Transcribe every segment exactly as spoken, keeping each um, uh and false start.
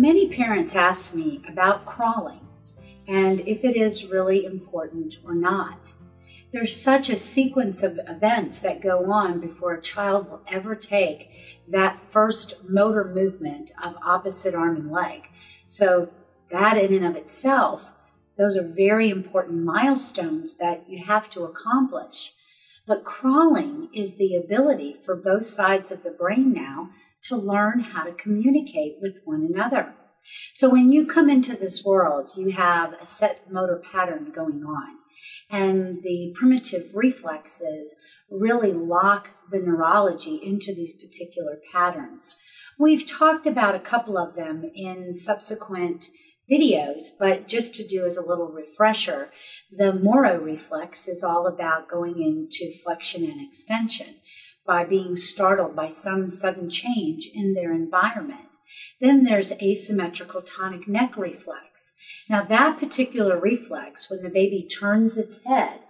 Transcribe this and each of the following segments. Many parents ask me about crawling and if it is really important or not. There's such a sequence of events that go on before a child will ever take that first motor movement of opposite arm and leg. So that in and of itself, those are very important milestones that you have to accomplish. But crawling is the ability for both sides of the brain now to learn how to communicate with one another. So when you come into this world, you have a set motor pattern going on, and the primitive reflexes really lock the neurology into these particular patterns. We've talked about a couple of them in subsequent videos, but just to do as a little refresher, the Moro reflex is all about going into flexion and extension by being startled by some sudden change in their environment. Then there's asymmetrical tonic neck reflex. Now that particular reflex, when the baby turns its head,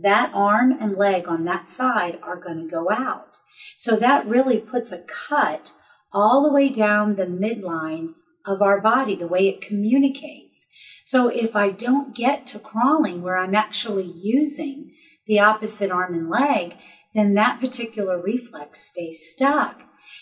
that arm and leg on that side are going to go out. So that really puts a cut all the way down the midline of our body, the way it communicates. So if I don't get to crawling where I'm actually using the opposite arm and leg, then that particular reflex stays stuck.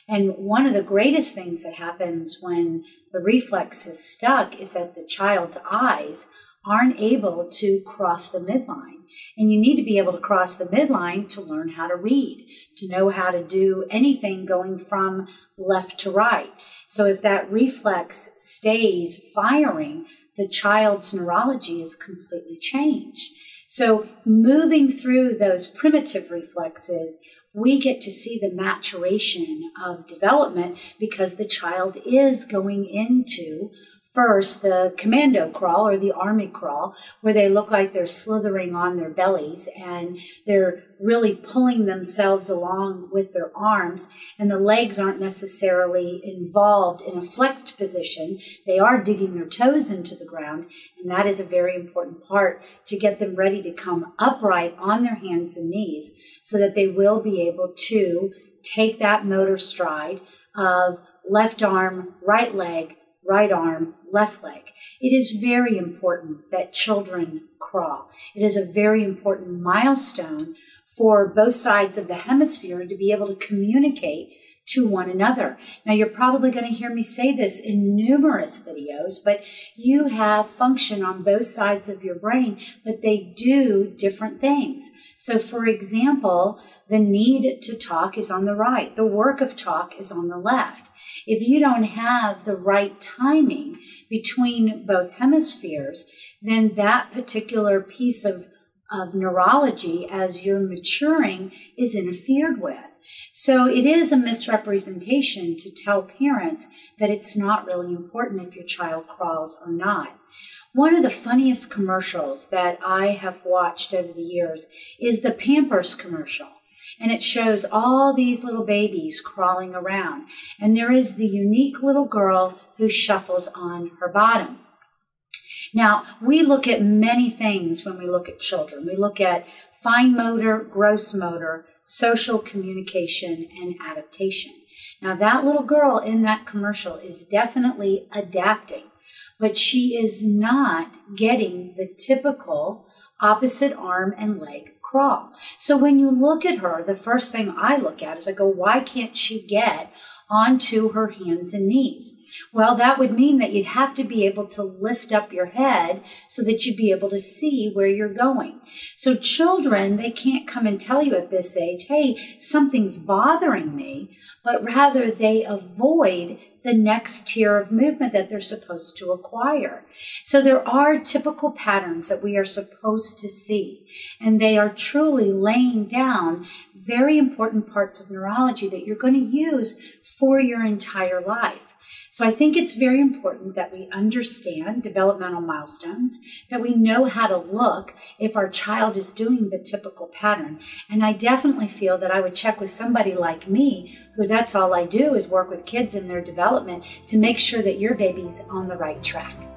And one of the greatest things that happens when the reflex is stuck is that the child's eyes aren't able to cross the midline. And you need to be able to cross the midline to learn how to read, to know how to do anything going from left to right. So if that reflex stays firing, the child's neurology is completely changed. So moving through those primitive reflexes, we get to see the maturation of development because the child is going into first the commando crawl or the army crawl, where they look like they're slithering on their bellies and they're really pulling themselves along with their arms, and the legs aren't necessarily involved in a flexed position. They are digging their toes into the ground, and that is a very important part to get them ready to come upright on their hands and knees so that they will be able to take that motor stride of left arm, right leg, right arm, left leg. It is very important that children crawl. It is a very important milestone for both sides of the hemisphere to be able to communicate to one another. Now, you're probably going to hear me say this in numerous videos, but you have function on both sides of your brain, but they do different things. So, for example, the need to talk is on the right. The work of talk is on the left. If you don't have the right timing between both hemispheres, then that particular piece of of neurology as you're maturing is interfered with. So it is a misrepresentation to tell parents that it's not really important if your child crawls or not. One of the funniest commercials that I have watched over the years is the Pampers commercial. And it shows all these little babies crawling around. And there is the unique little girl who shuffles on her bottom. Now, we look at many things when we look at children. We look at fine motor, gross motor, social communication, and adaptation. Now, that little girl in that commercial is definitely adapting, but she is not getting the typical opposite arm and leg crawl. So when you look at her, the first thing I look at is I go, why can't she get onto her hands and knees? Well, that would mean that you'd have to be able to lift up your head so that you'd be able to see where you're going. So children, they can't come and tell you at this age, hey, something's bothering me, but rather they avoid the next tier of movement that they're supposed to acquire. So there are typical patterns that we are supposed to see, and they are truly laying down very important parts of neurology that you're going to use for your entire life. So I think it's very important that we understand developmental milestones, that we know how to look if our child is doing the typical pattern. And I definitely feel that I would check with somebody like me, who that's all I do is work with kids in their development, to make sure that your baby's on the right track.